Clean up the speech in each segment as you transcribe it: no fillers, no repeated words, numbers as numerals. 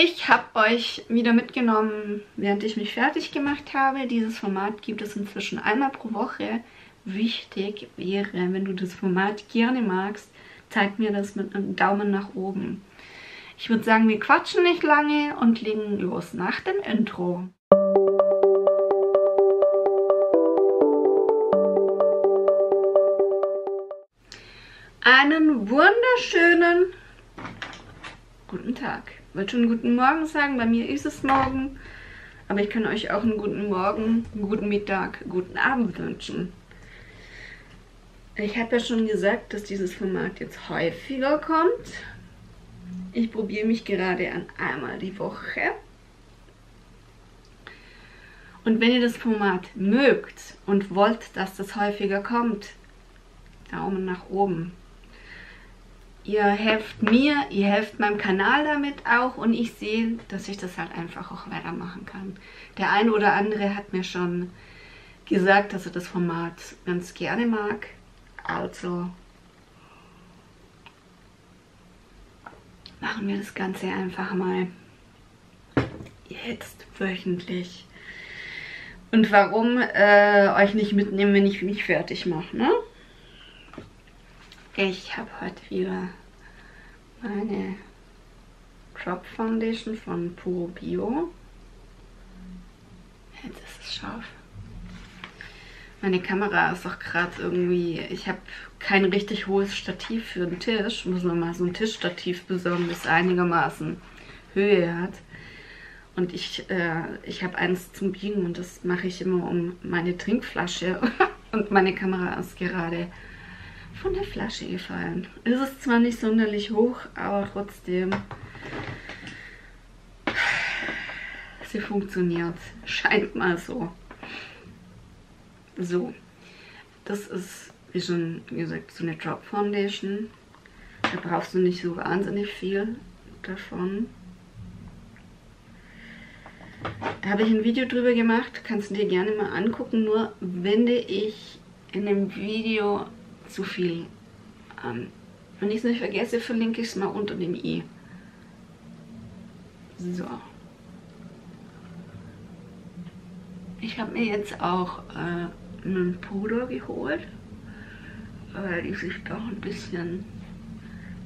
Ich habe euch wieder mitgenommen, während ich mich fertig gemacht habe. Dieses Format gibt es inzwischen einmal pro Woche. Wichtig wäre, wenn du das Format gerne magst, zeig mir das mit einem Daumen nach oben. Ich würde sagen, wir quatschen nicht lange und legen los nach dem Intro. Einen wunderschönen guten Tag. Ich wollte schon guten Morgen sagen, bei mir ist es morgen. Aber ich kann euch auch einen guten Morgen, einen guten Mittag, einen guten Abend wünschen. Ich habe ja schon gesagt, dass dieses Format jetzt häufiger kommt. Ich probiere mich gerade an einmal die Woche. Und wenn ihr das Format mögt und wollt, dass das häufiger kommt, Daumen nach oben. Ihr helft mir, ihr helft meinem Kanal damit auch und ich sehe, dass ich das halt einfach auch weitermachen kann. Der eine oder andere hat mir schon gesagt, dass er das Format ganz gerne mag. Also machen wir das Ganze einfach mal jetzt wöchentlich. Und warum euch nicht mitnehmen, wenn ich mich fertig mache, ne? Ich habe heute wieder meine Drop Foundation von Puro Bio. Jetzt ist es scharf. Meine Kamera ist auch gerade irgendwie... Ich habe kein richtig hohes Stativ für den Tisch. Muss man mal so ein Tischstativ besorgen, das einigermaßen Höhe hat. Und ich habe eins zum Biegen und das mache ich immer um meine Trinkflasche. Und meine Kamera ist gerade von der Flasche gefallen. Es ist zwar nicht sonderlich hoch, aber trotzdem, sie funktioniert. Scheint mal so. So, das ist, wie schon gesagt, so eine Drop Foundation. Da brauchst du nicht so wahnsinnig viel davon. Habe ich ein Video drüber gemacht, kannst du dir gerne mal angucken, nur wende ich in dem Video zu viel. Wenn ich es nicht vergesse, verlinke ich es mal unter dem i. So. Ich habe mir jetzt auch einen Puder geholt, weil die sich doch ein bisschen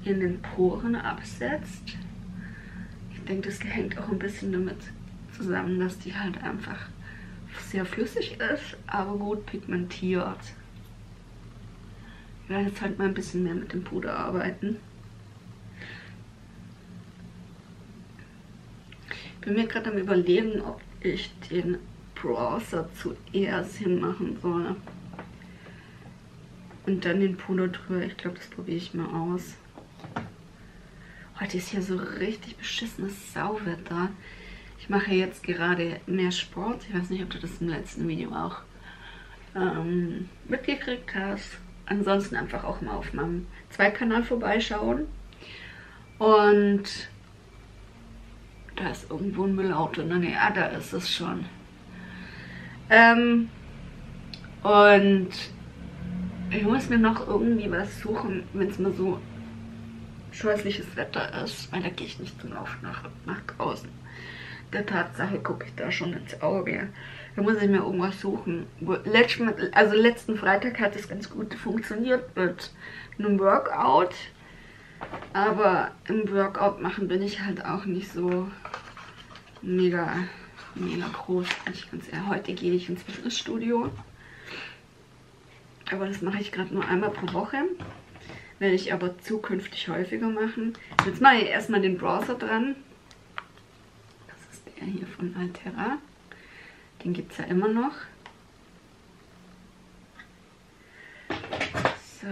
in den Poren absetzt. Ich denke, das hängt auch ein bisschen damit zusammen, dass die halt einfach sehr flüssig ist, aber gut pigmentiert. Ich werde jetzt halt mal ein bisschen mehr mit dem Puder arbeiten. Ich bin mir gerade am Überlegen, ob ich den Bronzer zuerst hinmachen soll. Und dann den Puder drüber. Ich glaube, das probiere ich mal aus. Heute ist hier so richtig beschissenes Sauwetter. Ich mache jetzt gerade mehr Sport. Ich weiß nicht, ob du das im letzten Video auch mitgekriegt hast. Ansonsten einfach auch mal auf meinem Zweitkanal vorbeischauen. Und da ist irgendwo ein Müllauto. Na ja, da ist es schon. Und ich muss mir noch irgendwie was suchen, wenn es mal so scheußliches Wetter ist, weil da gehe ich nicht so oft nach draußen. Der Tatsache gucke ich da schon ins Auge. Da muss ich mir irgendwas suchen. Also letzten Freitag hat es ganz gut funktioniert mit einem Workout. Aber im Workout machen bin ich halt auch nicht so mega groß. Ich ganz ehrlich, heute gehe ich ins Fitnessstudio. Aber das mache ich gerade nur einmal pro Woche. Werde ich aber zukünftig häufiger machen. Jetzt mache ich erstmal den Bronzer dran. Das ist der hier von Alterra. Den gibt es ja immer noch. So.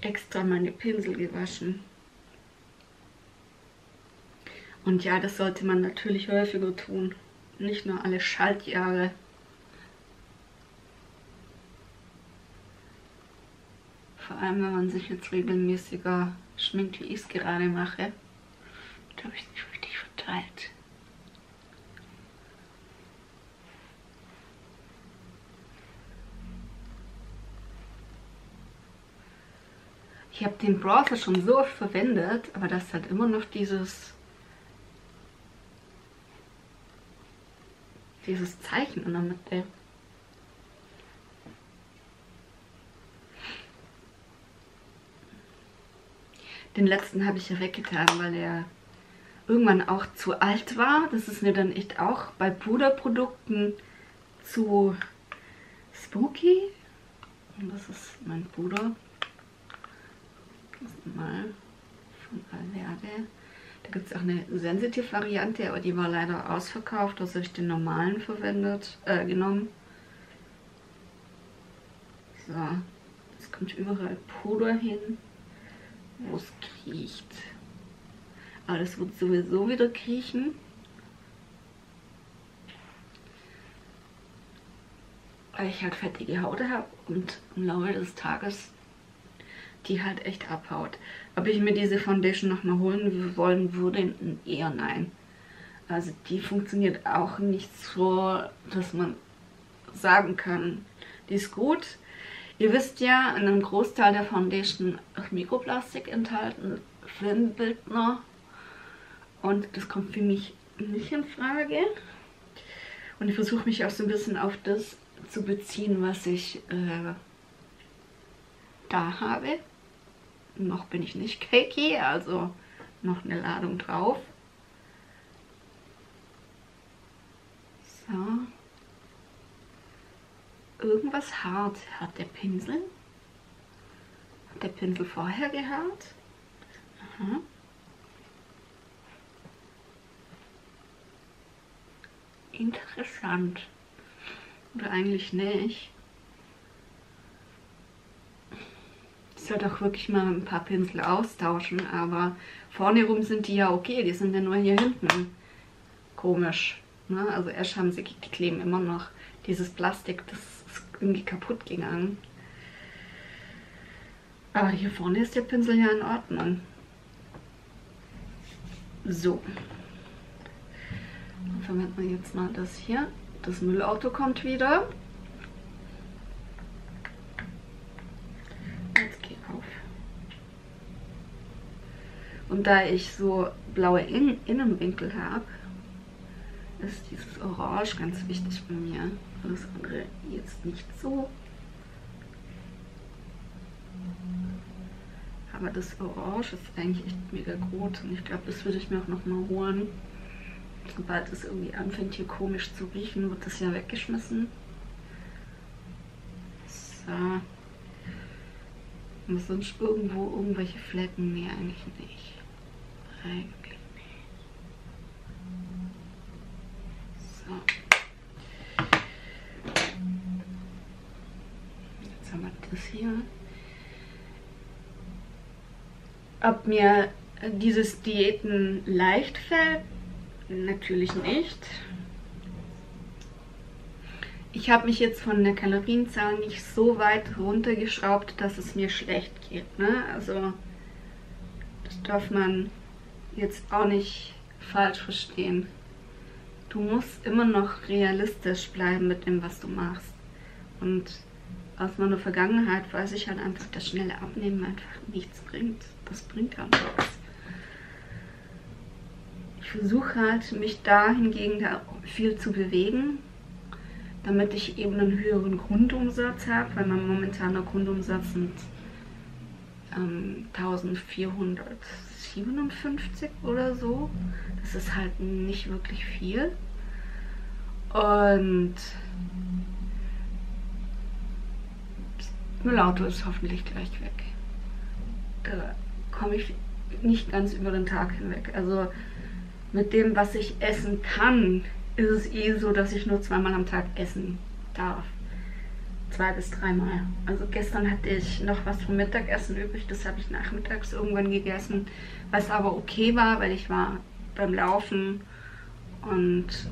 Extra meine Pinsel gewaschen. Und ja, das sollte man natürlich häufiger tun. Nicht nur alle Schaltjahre. Vor allem, wenn man sich jetzt regelmäßiger schminkt, wie ich es gerade mache. Da habe ich es nicht richtig verteilt. Ich habe den Bronzer schon so oft verwendet, aber das hat immer noch dieses Zeichen in der Mitte. Den letzten habe ich ja weggetan, weil er irgendwann auch zu alt war. Das ist mir dann echt auch bei Puderprodukten zu spooky. Und das ist mein Puder. Das ist mal von Alverde. Da gibt es auch eine sensitive Variante, aber die war leider ausverkauft. Also habe ich den normalen genommen. So, jetzt kommt überall Puder hin, wo es kriecht. Aber das wird sowieso wieder kriechen. Weil ich halt fettige Haut habe und im Laufe des Tages die halt echt abhaut. Ob ich mir diese Foundation nochmal holen wollen würde? Eher nein. Also die funktioniert auch nicht so, dass man sagen kann, die ist gut. Ihr wisst ja, in einem Großteil der Foundation ist Mikroplastik enthalten, Filmbildner. Und das kommt für mich nicht in Frage. Und ich versuche mich auch so ein bisschen auf das zu beziehen, was ich da habe. Noch bin ich nicht cakey, also noch eine Ladung drauf. So. Irgendwas hart. Hat der Pinsel? Hat der Pinsel vorher gehaart? Aha. Interessant. Oder eigentlich nicht. Ich sollte auch wirklich mal ein paar Pinsel austauschen, aber vorne rum sind die ja okay, die sind ja nur hier hinten. Komisch. Ne? Also erst haben sie, die kleben immer noch dieses Plastik, das ist irgendwie kaputt gegangen. Aber hier vorne ist der Pinsel ja in Ordnung. So. Dann verwenden wir jetzt mal das hier. Das Müllauto kommt wieder. Und da ich so blaue Innenwinkel habe, ist dieses Orange ganz wichtig bei mir. Und das andere jetzt nicht so. Aber das Orange ist eigentlich echt mega gut. Und ich glaube, das würde ich mir auch nochmal holen. Sobald es irgendwie anfängt, hier komisch zu riechen, wird das ja weggeschmissen. So. Und sonst irgendwo irgendwelche Flecken? Nee, eigentlich nicht. Eigentlich nicht. So. Jetzt haben wir das hier. Ob mir dieses Diäten leicht fällt? Natürlich nicht. Ich habe mich jetzt von der Kalorienzahl nicht so weit runtergeschraubt, dass es mir schlecht geht. Ne? Also das darf man jetzt auch nicht falsch verstehen. Du musst immer noch realistisch bleiben mit dem, was du machst. Und aus meiner Vergangenheit weiß ich halt einfach, dass schnelle Abnehmen einfach nichts bringt. Das bringt gar nichts. Ich versuche halt, mich da hingegen viel zu bewegen, damit ich eben einen höheren Grundumsatz habe, weil mein momentaner Grundumsatz sind 1457 oder so. Das ist halt nicht wirklich viel. Und das Müllauto ist hoffentlich gleich weg. Da komme ich nicht ganz über den Tag hinweg. Also mit dem, was ich essen kann, ist es eh so, dass ich nur zweimal am Tag essen darf. 2 bis 3 Mal. Also gestern hatte ich noch was vom Mittagessen übrig, das habe ich nachmittags irgendwann gegessen, was aber okay war, weil ich war beim Laufen und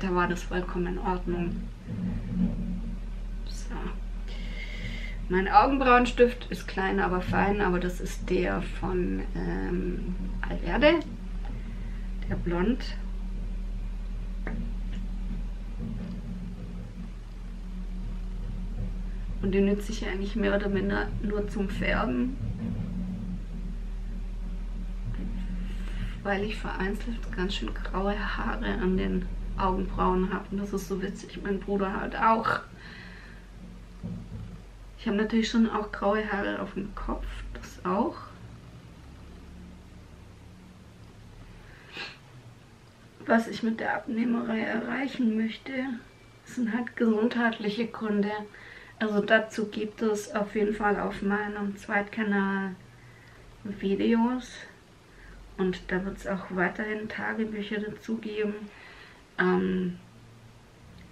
da war das vollkommen in Ordnung. So. Mein Augenbrauenstift ist klein, aber fein, aber das ist der von Alverde, der Blond. Und die nütze ich eigentlich mehr oder minder nur zum Färben, weil ich vereinzelt ganz schön graue Haare an den Augenbrauen habe. Und das ist so witzig, mein Bruder halt auch. Ich habe natürlich schon auch graue Haare auf dem Kopf, das auch. Was ich mit der Abnehmerei erreichen möchte, sind halt gesundheitliche Gründe. Also dazu gibt es auf jeden Fall auf meinem Zweitkanal Videos. Und da wird es auch weiterhin Tagebücher dazu geben.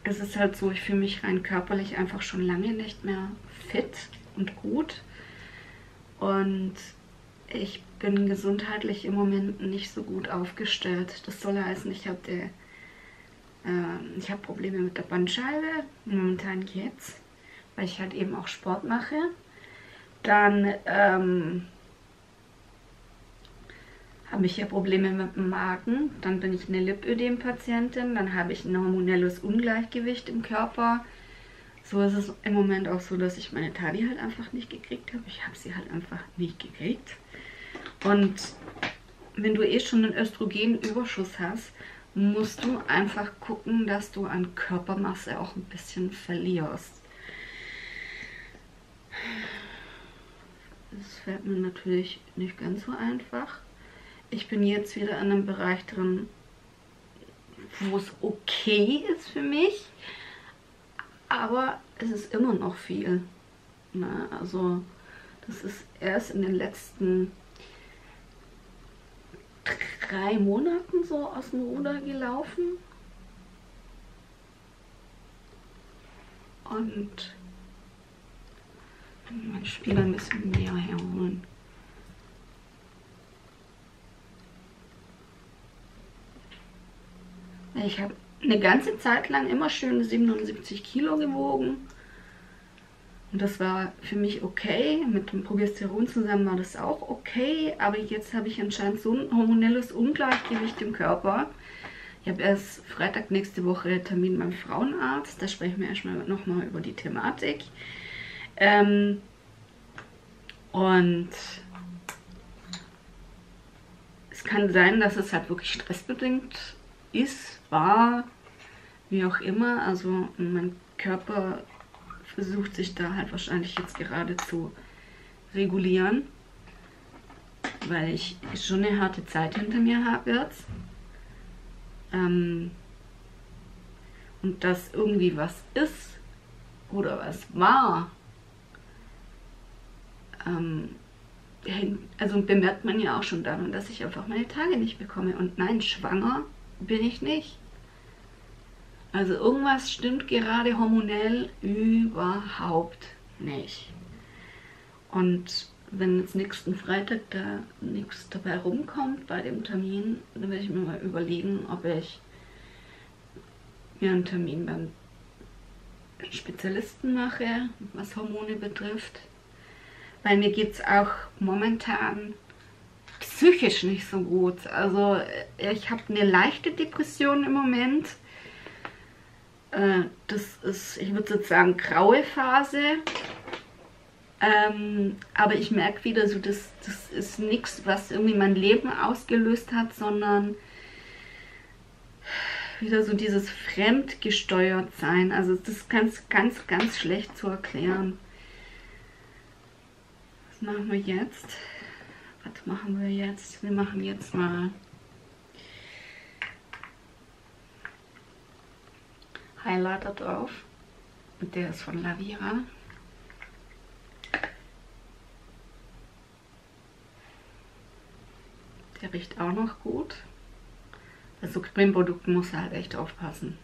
Es ist halt so, ich fühle mich rein körperlich einfach schon lange nicht mehr fit und gut. Und ich bin gesundheitlich im Moment nicht so gut aufgestellt. Das soll heißen, ich habe Probleme mit der Bandscheibe. Momentan geht's, weil ich halt eben auch Sport mache. Dann habe ich hier Probleme mit dem Magen, dann bin ich eine Lipödem-Patientin, dann habe ich ein hormonelles Ungleichgewicht im Körper. So ist es im Moment auch so, dass ich meine Tali halt einfach nicht gekriegt habe. Ich habe sie halt einfach nicht gekriegt. Und wenn du eh schon einen Östrogenüberschuss hast, musst du einfach gucken, dass du an Körpermasse auch ein bisschen verlierst. Das fällt mir natürlich nicht ganz so einfach. Ich bin jetzt wieder in einem Bereich drin, wo es okay ist für mich, aber es ist immer noch viel. Na, also das ist erst in den letzten 3 Monaten so aus dem Ruder gelaufen. Und mein Spieler ein bisschen näher herholen. Ich habe eine ganze Zeit lang immer schön 77 Kilo gewogen. Und das war für mich okay. Mit dem Progesteron zusammen war das auch okay. Aber jetzt habe ich anscheinend so ein hormonelles Ungleichgewicht im Körper. Ich habe erst Freitag nächste Woche Termin beim Frauenarzt. Da sprechen wir erstmal nochmal über die Thematik. Und es kann sein, dass es halt wirklich stressbedingt ist, war, wie auch immer. Also mein Körper versucht sich da halt wahrscheinlich jetzt gerade zu regulieren, weil ich schon eine harte Zeit hinter mir habe jetzt. Und dass irgendwie was ist oder was war, also bemerkt man ja auch schon daran, dass ich einfach meine Tage nicht bekomme. Und nein, schwanger bin ich nicht. Also irgendwas stimmt gerade hormonell überhaupt nicht. Und wenn jetzt nächsten Freitag da nichts dabei rumkommt bei dem Termin, dann werde ich mir mal überlegen, ob ich mir einen Termin beim Spezialisten mache, was Hormone betrifft. Weil mir geht es auch momentan psychisch nicht so gut. Also ich habe eine leichte Depression im Moment. Das ist, ich würde sozusagen, graue Phase. Aber ich merke wieder so, das ist nichts, was irgendwie mein Leben ausgelöst hat, sondern wieder so dieses Fremdgesteuertsein. Also das ist ganz, ganz, ganz schlecht zu erklären. Was machen wir jetzt? Was machen wir jetzt? Wir machen jetzt mal Highlighter drauf. Und der ist von Lavera. Der riecht auch noch gut. Bei so Cremeprodukten muss er halt echt aufpassen.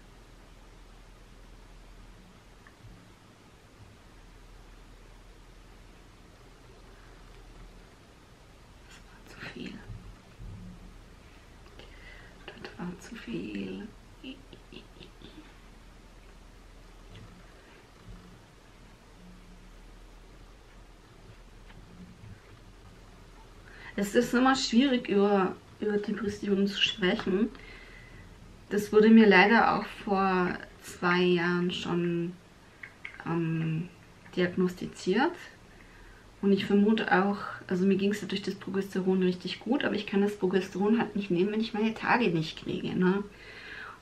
Es ist immer schwierig, über Depressionen zu sprechen. Das wurde mir leider auch vor 2 Jahren schon diagnostiziert. Und ich vermute auch, also mir ging es ja durch das Progesteron richtig gut, aber ich kann das Progesteron halt nicht nehmen, wenn ich meine Tage nicht kriege. Ne?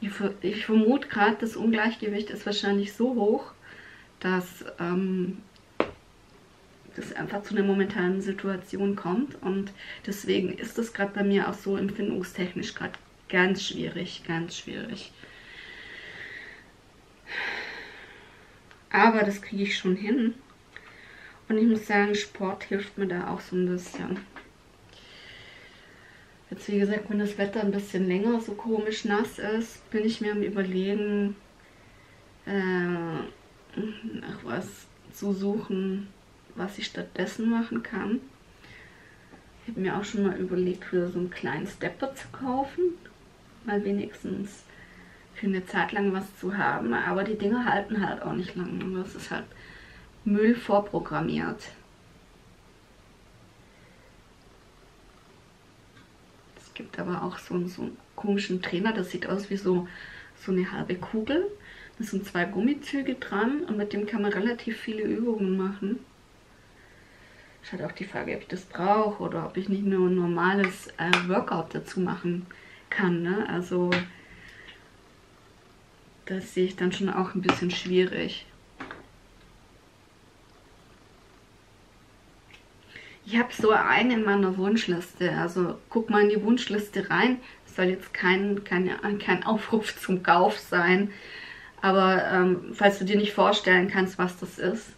Ich vermute gerade, das Ungleichgewicht ist wahrscheinlich so hoch, dass das einfach zu einer momentanen Situation kommt. Und deswegen ist das gerade bei mir auch so empfindungstechnisch gerade ganz schwierig, ganz schwierig. Aber das kriege ich schon hin. Und ich muss sagen, Sport hilft mir da auch so ein bisschen. Jetzt, wie gesagt, wenn das Wetter ein bisschen länger so komisch nass ist, bin ich mir am Überlegen, nach was zu suchen, was ich stattdessen machen kann. Ich habe mir auch schon mal überlegt, wieder so einen kleinen Stepper zu kaufen. Mal wenigstens für eine Zeit lang was zu haben. Aber die Dinger halten halt auch nicht lange. Das ist halt Müll vorprogrammiert. Es gibt aber auch so einen komischen Trainer, das sieht aus wie so eine halbe Kugel. Da sind zwei Gummizüge dran und mit dem kann man relativ viele Übungen machen. Ich hatte auch die Frage, ob ich das brauche oder ob ich nicht nur ein normales Workout dazu machen kann. Ne? Also das sehe ich dann schon auch ein bisschen schwierig. Ich habe so einen in meiner Wunschliste, also guck mal in die Wunschliste rein. Es soll jetzt kein Aufruf zum Kauf sein, aber falls du dir nicht vorstellen kannst, was das ist.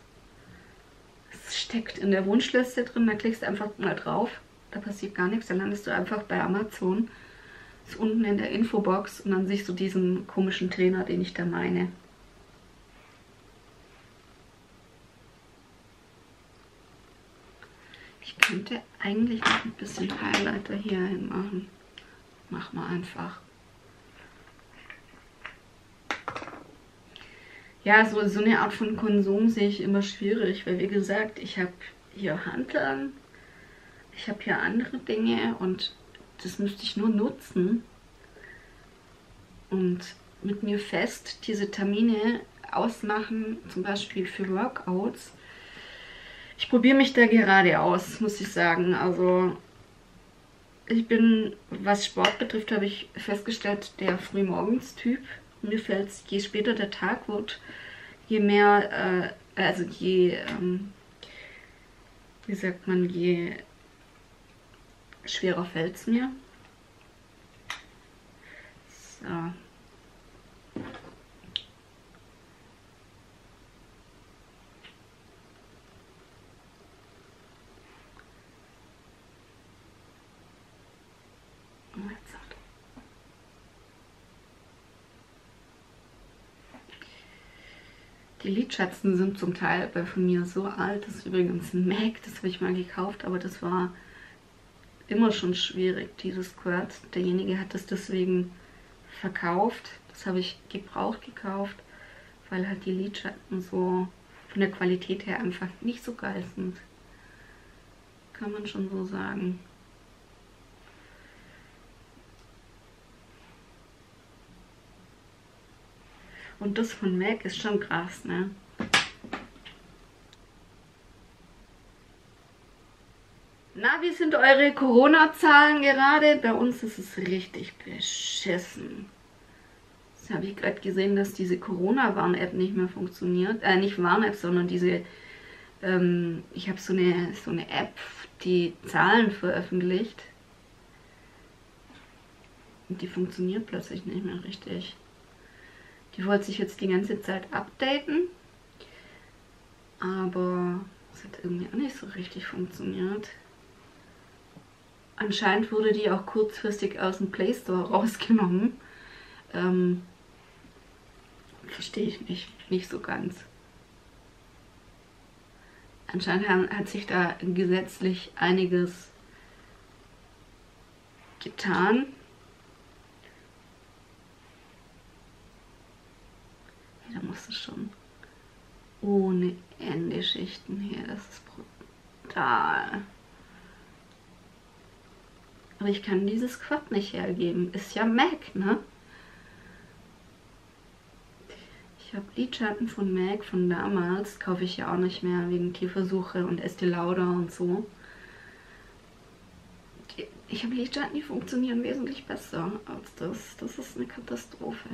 Es steckt in der Wunschliste drin, da klickst du einfach mal drauf, da passiert gar nichts, da landest du einfach bei Amazon. Das ist unten in der Infobox und dann siehst du diesen komischen Trainer, den ich da meine. Ich könnte eigentlich noch ein bisschen Highlighter hier hin machen. Mach mal einfach. Ja, so eine Art von Konsum sehe ich immer schwierig, weil wie gesagt, ich habe hier Hanteln, ich habe hier andere Dinge und das müsste ich nur nutzen und mit mir fest diese Termine ausmachen, zum Beispiel für Workouts. Ich probiere mich da gerade aus, muss ich sagen. Also ich bin, was Sport betrifft, habe ich festgestellt, der Frühmorgens-Typ. Mir fällt es, je später der Tag wird, je mehr, wie sagt man, je schwerer fällt es mir. So. Die Lidschatten sind zum Teil bei von mir so alt. Das ist übrigens ein MAC, das habe ich mal gekauft, aber das war immer schon schwierig, dieses Quarz. Derjenige hat das deswegen verkauft. Das habe ich gebraucht gekauft, weil halt die Lidschatten so von der Qualität her einfach nicht so geil sind. Kann man schon so sagen. Und das von MAC ist schon krass, ne? Na, wie sind eure Corona-Zahlen gerade? Bei uns ist es richtig beschissen. Jetzt habe ich gerade gesehen, dass diese Corona-Warn-App nicht mehr funktioniert. Nicht Warn-App, sondern diese, ich habe so eine App, die Zahlen veröffentlicht. Und die funktioniert plötzlich nicht mehr richtig. Die wollte sich jetzt die ganze Zeit updaten, aber es hat irgendwie auch nicht so richtig funktioniert. Anscheinend wurde die auch kurzfristig aus dem Play Store rausgenommen. Verstehe ich nicht so ganz. Anscheinend hat sich da gesetzlich einiges getan. Da musst du schon ohne Ende Schichten her. Das ist brutal. Aber ich kann dieses Quad nicht hergeben. Ist ja MAC, ne? Ich habe Lidschatten von MAC von damals, kaufe ich ja auch nicht mehr wegen Tierversuche und Estee Lauder und so. Ich habe Lidschatten, die funktionieren wesentlich besser als das. Das ist eine Katastrophe.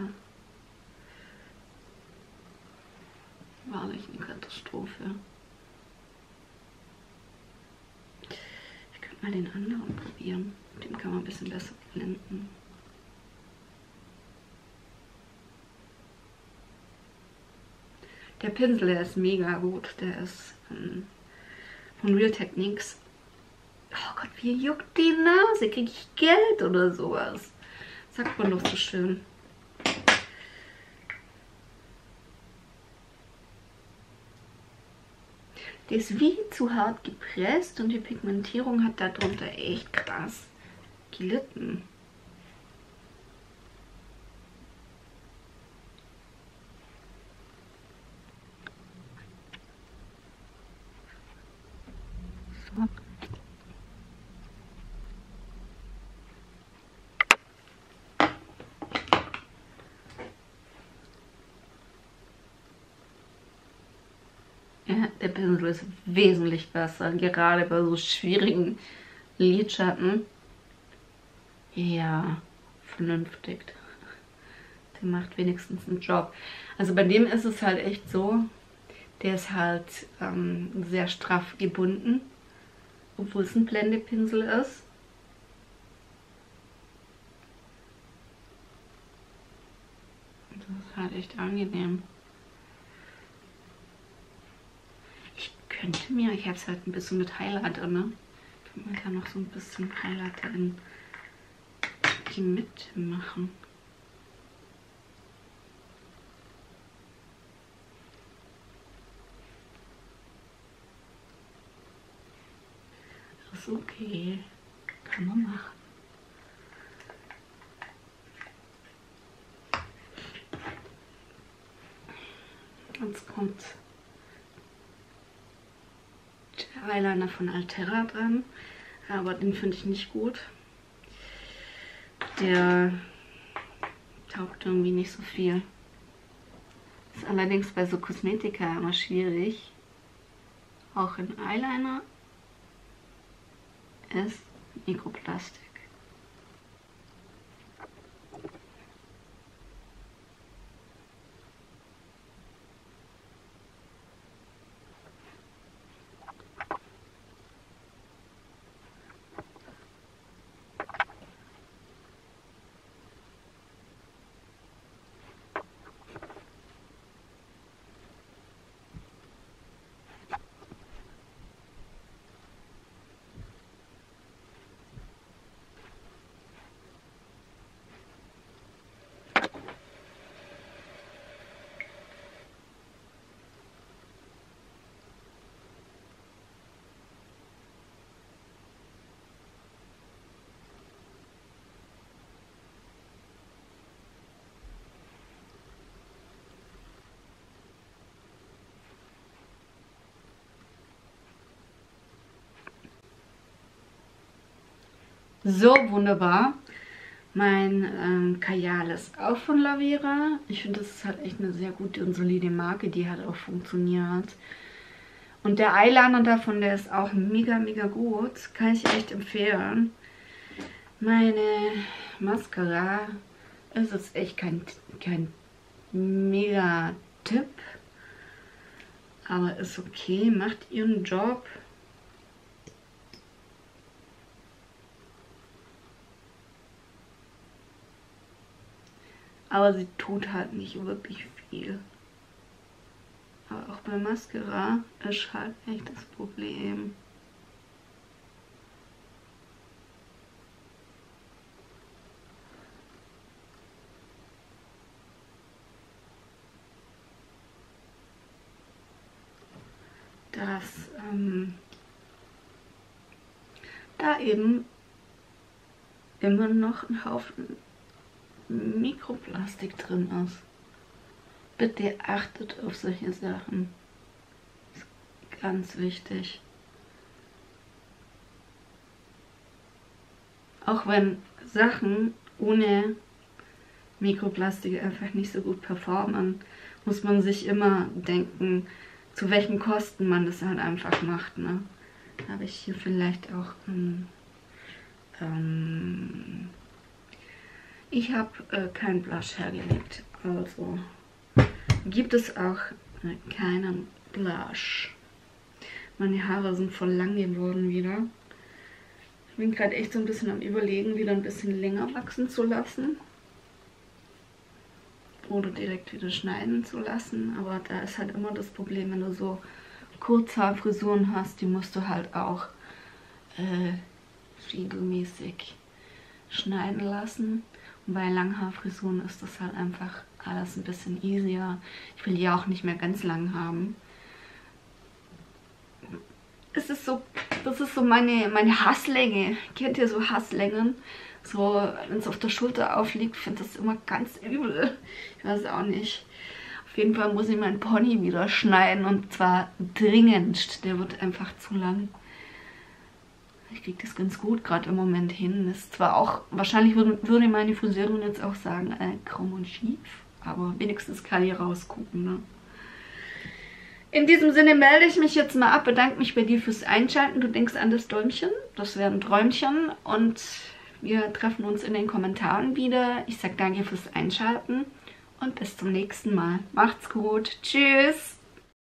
Wahrlich eine Katastrophe. Ich könnte mal den anderen probieren. Dem kann man ein bisschen besser blenden. Der Pinsel, der ist mega gut. Der ist von Real Techniques. Oh Gott, wie juckt die Nase? Kriege ich Geld oder sowas? Sagt man doch so schön. Die ist wie zu hart gepresst und die Pigmentierung hat darunter echt krass gelitten. So. Der Pinsel ist wesentlich besser, gerade bei so schwierigen Lidschatten. Ja, vernünftig. Der macht wenigstens einen Job. Also bei dem ist es halt echt so, der ist halt sehr straff gebunden, obwohl es ein Blendepinsel ist. Das ist halt echt angenehm. Könnte mir, ich habe es halt ein bisschen mit Highlighter, ne? Man kann noch so ein bisschen Highlighter in die Mitte machen. Das ist okay. Kann man machen. Jetzt kommt Eyeliner von Alterra dran, aber den finde ich nicht gut. Der taugt irgendwie nicht so viel. Ist allerdings bei so Kosmetika immer schwierig. Auch in Eyeliner ist Mikroplastik. So, wunderbar. Mein Kajal ist auch von Lavera. Ich finde, das ist halt echt eine sehr gute und solide Marke, die halt auch funktioniert. Und der Eyeliner davon, der ist auch mega, mega gut. Kann ich echt empfehlen. Meine Mascara ist jetzt echt kein mega Tipp. Aber ist okay, macht ihren Job. Aber sie tut halt nicht wirklich viel. Aber auch bei Mascara ist halt echt das Problem. Dass da eben immer noch ein Haufen Mikroplastik drin ist. Bitte achtet auf solche Sachen. Das ist ganz wichtig. Auch wenn Sachen ohne Mikroplastik einfach nicht so gut performen muss man sich immer denken, zu welchen Kosten man das halt einfach macht, ne? Habe ich hier vielleicht auch ich habe kein Blush hergelegt, also gibt es auch keinen Blush. Meine Haare sind voll lang geworden wieder. Ich bin gerade echt so ein bisschen am Überlegen, wieder ein bisschen länger wachsen zu lassen. Oder direkt wieder schneiden zu lassen. Aber da ist halt immer das Problem, wenn du so Kurzhaarfrisuren hast, die musst du halt auch regelmäßig schneiden lassen. Und bei Langhaarfrisuren ist das halt einfach alles ein bisschen easier. Ich will die auch nicht mehr ganz lang haben. Es ist so, das ist so meine Hasslänge. Kennt ihr so Hasslängen? So, wenn es auf der Schulter aufliegt, finde ich das immer ganz übel. Ich weiß auch nicht. Auf jeden Fall muss ich meinen Pony wieder schneiden, und zwar dringend. Der wird einfach zu lang. Ich kriege das ganz gut gerade im Moment hin. Das ist zwar auch, wahrscheinlich würde meine Friseurin jetzt auch sagen, krumm und schief, aber wenigstens kann ich rausgucken, ne? In diesem Sinne melde ich mich jetzt mal ab, bedanke mich bei dir fürs Einschalten. Du denkst an das Däumchen, das wäre ein Träumchen, und wir treffen uns in den Kommentaren wieder. Ich sage danke fürs Einschalten und bis zum nächsten Mal. Macht's gut. Tschüss.